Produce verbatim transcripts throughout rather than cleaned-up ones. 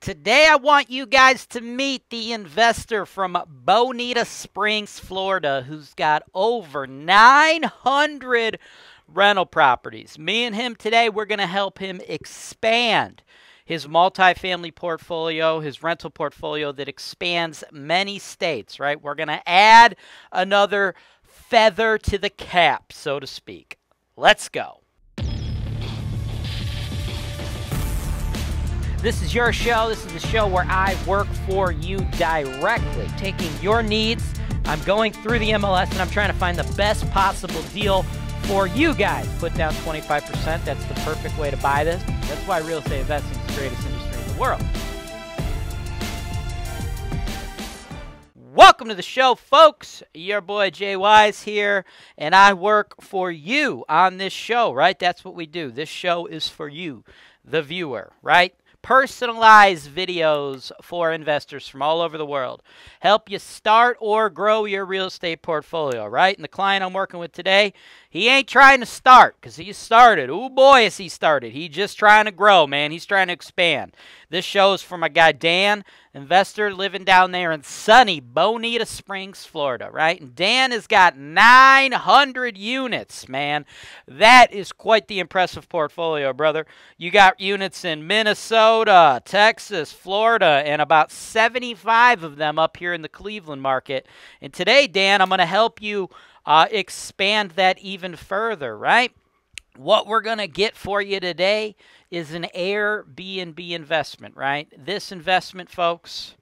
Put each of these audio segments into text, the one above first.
Today I want you guys to meet the investor from Bonita Springs, Florida, who's got over nine hundred rental properties. Me and him today, we're going to help him expand his multifamily portfolio, his rental portfolio that expands many states, right? We're going to add another feather to the cap, so to speak. Let's go. This is your show. This is the show where I work for you directly, taking your needs. I'm going through the M L S, and I'm trying to find the best possible deal for you guys. Put down twenty-five percent. That's the perfect way to buy this. That's why real estate investing is the greatest industry in the world. Welcome to the show, folks. Your boy Jay Wise here, and I work for you on this show, right? That's what we do. This show is for you, the viewer, right? Personalized videos for investors from all over the world. Help you start or grow your real estate portfolio, right? And the client I'm working with today, he ain't trying to start because he started. Oh boy, is he started. He's just trying to grow, man. He's trying to expand. This show is for my guy Dan, investor living down there in sunny Bonita Springs, Florida, right? And Dan has got nine hundred units, man. That is quite the impressive portfolio, brother. You got units in Minnesota, Texas, Florida, and about seventy-five of them up here in the Cleveland market. And today, Dan, I'm going to help you uh, expand that even further, right? What we're going to get for you today is an Airbnb investment, right? This investment, folks,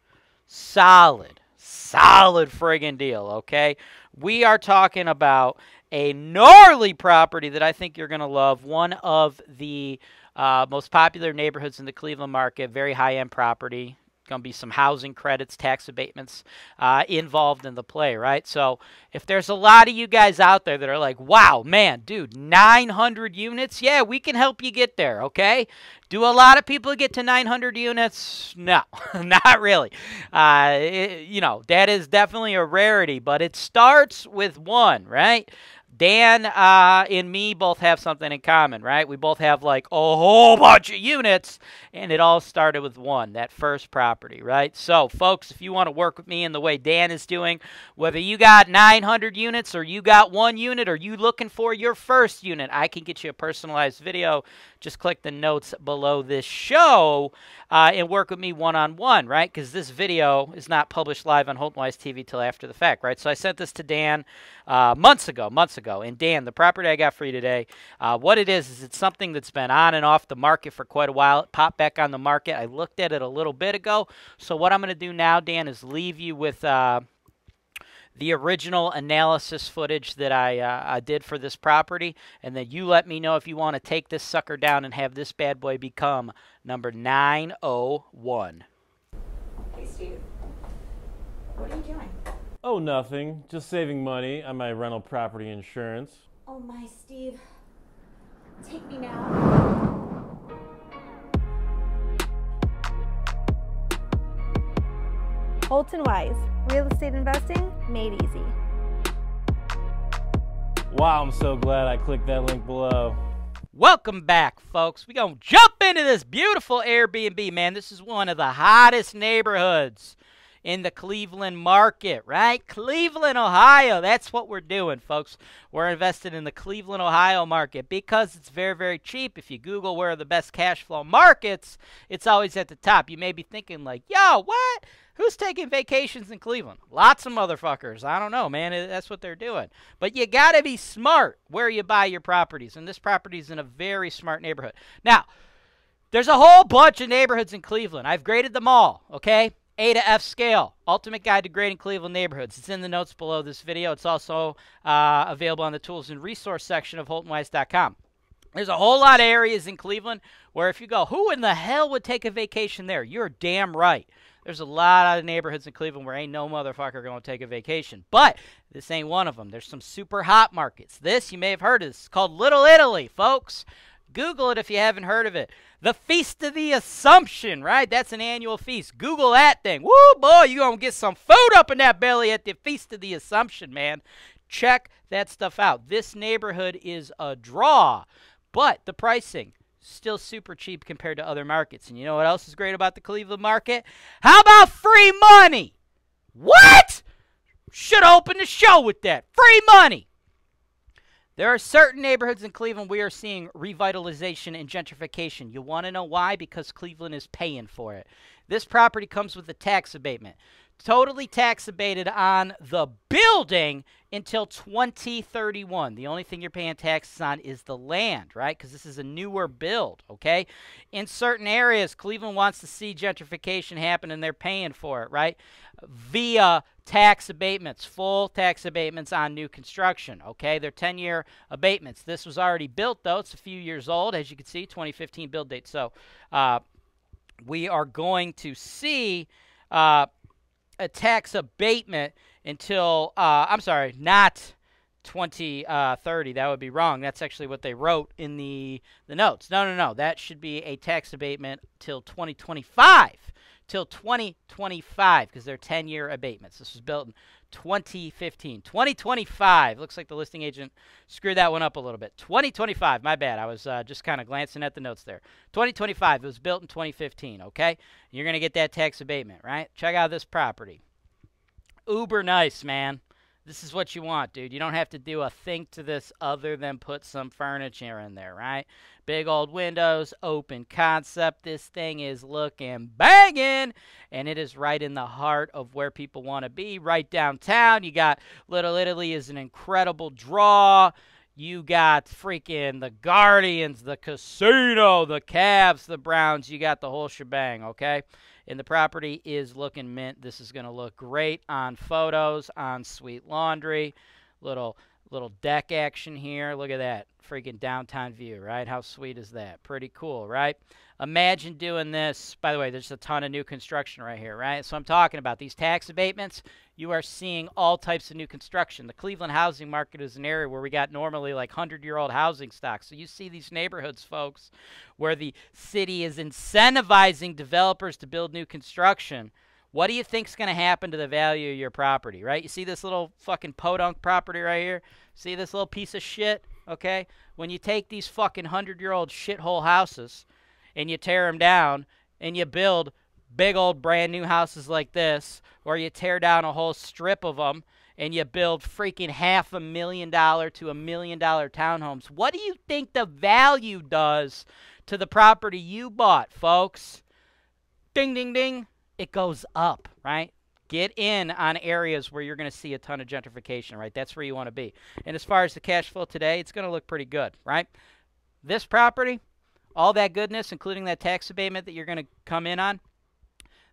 solid, solid friggin' deal, okay? We are talking about a gnarly property that I think you're going to love, one of the Uh, most popular neighborhoods in the Cleveland market, very high-end property. Going to be some housing credits, tax abatements uh, involved in the play, right? So if there's a lot of you guys out there that are like, wow, man, dude, nine hundred units? Yeah, we can help you get there, okay? Do a lot of people get to nine hundred units? No, not really. Uh, it, you know, that is definitely a rarity, but it starts with one, right? Dan uh, and me both have something in common, right? We both have like a whole bunch of units, and it all started with one, that first property, right? So, folks, if you want to work with me in the way Dan is doing, whether you got nine hundred units or you got one unit or you looking for your first unit, I can get you a personalized video. Just click the notes below this show uh, and work with me one-on-one, right? Because this video is not published live on Holton Wise T V till after the fact, right? So I sent this to Dan uh, months ago, months ago. And Dan, the property I got for you today, uh, what it is is it's something that's been on and off the market for quite a while. It popped back on the market. I looked at it a little bit ago. So what I'm going to do now, Dan, is leave you with uh, the original analysis footage that I, uh, I did for this property. And then you let me know if you want to take this sucker down and have this bad boy become number nine oh one. Hey, Steve. What are you doing? Oh, nothing. Just saving money on my rental property insurance. Oh my, Steve. Take me now. Holton Wise. Real estate investing made easy. Wow, I'm so glad I clicked that link below. Welcome back, folks. We're going to jump into this beautiful Airbnb, man. This is one of the hottest neighborhoods in the Cleveland market, right? Cleveland, Ohio. That's what we're doing, folks. We're invested in the Cleveland, Ohio market because it's very, very cheap. If you Google where are the best cash flow markets, it's always at the top. You may be thinking like, yo, what? Who's taking vacations in Cleveland? Lots of motherfuckers. I don't know, man. That's what they're doing. But you got to be smart where you buy your properties. And this property is in a very smart neighborhood. Now, there's a whole bunch of neighborhoods in Cleveland. I've graded them all, okay? A to F scale, ultimate guide to grading Cleveland neighborhoods. It's in the notes below this video. It's also uh, available on the tools and resource section of Holton Wise dot com. There's a whole lot of areas in Cleveland where if you go, who in the hell would take a vacation there? You're damn right. There's a lot of neighborhoods in Cleveland where ain't no motherfucker going to take a vacation. But this ain't one of them. There's some super hot markets. This, you may have heard of. It's called Little Italy, folks. Google it if you haven't heard of it. The Feast of the Assumption, right? That's an annual feast. Google that thing. Woo, boy, you're going to get some food up in that belly at the Feast of the Assumption, man. Check that stuff out. This neighborhood is a draw, but the pricing, still super cheap compared to other markets. And you know what else is great about the Cleveland market? How about free money? What? Should open the show with that. Free money. There are certain neighborhoods in Cleveland we are seeing revitalization and gentrification. You want to know why? Because Cleveland is paying for it. This property comes with a tax abatement. Totally tax abated on the building until twenty thirty-one. The only thing you're paying taxes on is the land, right? Because this is a newer build, okay? In certain areas, Cleveland wants to see gentrification happen, and they're paying for it, right? Via tax abatements, full tax abatements on new construction, okay? They're ten-year abatements. This was already built, though. It's a few years old, as you can see, twenty fifteen build date. So uh, we are going to see... Uh, a tax abatement until, uh, I'm sorry, not twenty thirty. That would be wrong. That's actually what they wrote in the, the notes. No, no, no. That should be a tax abatement till twenty twenty-five. Till twenty twenty-five, because they're ten-year abatements. This was built in twenty fifteen. twenty twenty-five. Looks like the listing agent screwed that one up a little bit. twenty twenty-five. My bad. I was uh, just kind of glancing at the notes there. twenty twenty-five. It was built in twenty fifteen, okay? You're going to get that tax abatement, right? Check out this property. Uber nice, man. This is what you want, dude. You don't have to do a thing to this other than put some furniture in there, right? Big old windows, open concept. This thing is looking banging, and it is right in the heart of where people want to be, right downtown. You got Little Italy is an incredible draw. You got freaking the Guardians, the casino, the Cavs, the Browns. You got the whole shebang, okay? And the property is looking mint. This is going to look great on photos, on Sweet Laundry. Little little deck action here. Look at that freaking downtown view, right? How sweet is that? Pretty cool, right? Imagine doing this. By the way, there's a ton of new construction right here, right? So I'm talking about these tax abatements. You are seeing all types of new construction. The Cleveland housing market is an area where we got normally like hundred-year-old housing stock. So you see these neighborhoods, folks, where the city is incentivizing developers to build new construction. What do you think is going to happen to the value of your property, right? You see this little fucking podunk property right here? See this little piece of shit, okay? When you take these fucking hundred-year-old shithole houses and you tear them down and you build big old brand new houses like this, or you tear down a whole strip of them and you build freaking half a million dollar to a million dollar townhomes, what do you think the value does to the property you bought, folks? Ding, ding, ding. It goes up, right? Get in on areas where you're going to see a ton of gentrification, right? That's where you want to be. And as far as the cash flow today, it's going to look pretty good, right? This property, all that goodness, including that tax abatement that you're going to come in on,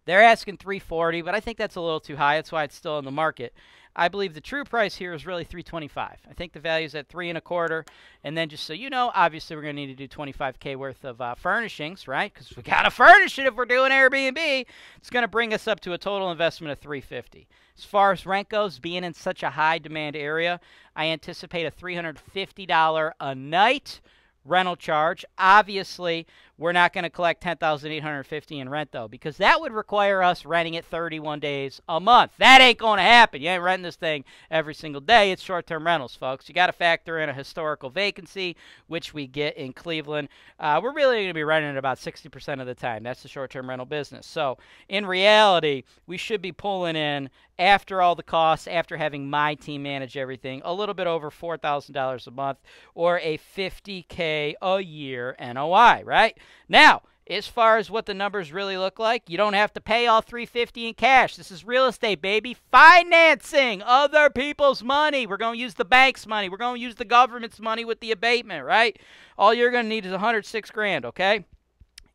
they're asking three forty, but I think that's a little too high. That's why it's still in the market. I believe the true price here is really three twenty-five. I think the value is at three and a quarter. And then just so you know, obviously we're going to need to do twenty-five K worth of uh, furnishings, right? Because we got to furnish it if we're doing Airbnb. It's going to bring us up to a total investment of three fifty. As far as rent goes, being in such a high demand area, I anticipate a three hundred fifty dollars a night rental charge. Obviously, we're not going to collect ten thousand eight hundred fifty dollars in rent, though, because that would require us renting it thirty-one days a month. That ain't going to happen. You ain't renting this thing every single day. It's short-term rentals, folks. You got to factor in a historical vacancy, which we get in Cleveland. Uh, we're really going to be renting it about sixty percent of the time. That's the short-term rental business. So, in reality, we should be pulling in, after all the costs, after having my team manage everything, a little bit over four thousand dollars a month or a fifty K a year N O I, right? Now, as far as what the numbers really look like, you don't have to pay all three fifty in cash. This is real estate, baby. Financing other people's money. We're going to use the bank's money. We're going to use the government's money with the abatement, right? All you're going to need is one hundred six grand, okay?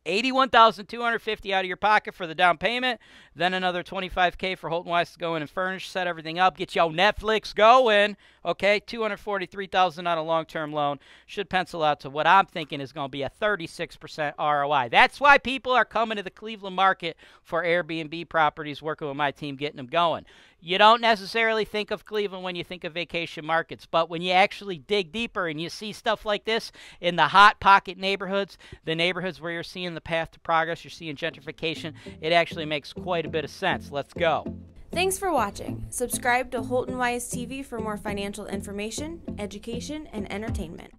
eighty-one thousand two hundred fifty out of your pocket for the down payment, then another twenty-five K for Holton Wise to go in and furnish, set everything up, get your Netflix going, okay? two hundred forty-three thousand on a long-term loan should pencil out to what I'm thinking is going to be a thirty-six percent R O I. That's why people are coming to the Cleveland market for Airbnb properties, working with my team, getting them going. You don't necessarily think of Cleveland when you think of vacation markets, but when you actually dig deeper and you see stuff like this in the hot pocket neighborhoods, the neighborhoods where you're seeing the path to progress, you're seeing gentrification, it actually makes quite a bit of sense. Let's go. Thanks for watching. Subscribe to Holton Wise T V for more financial information, education, and entertainment.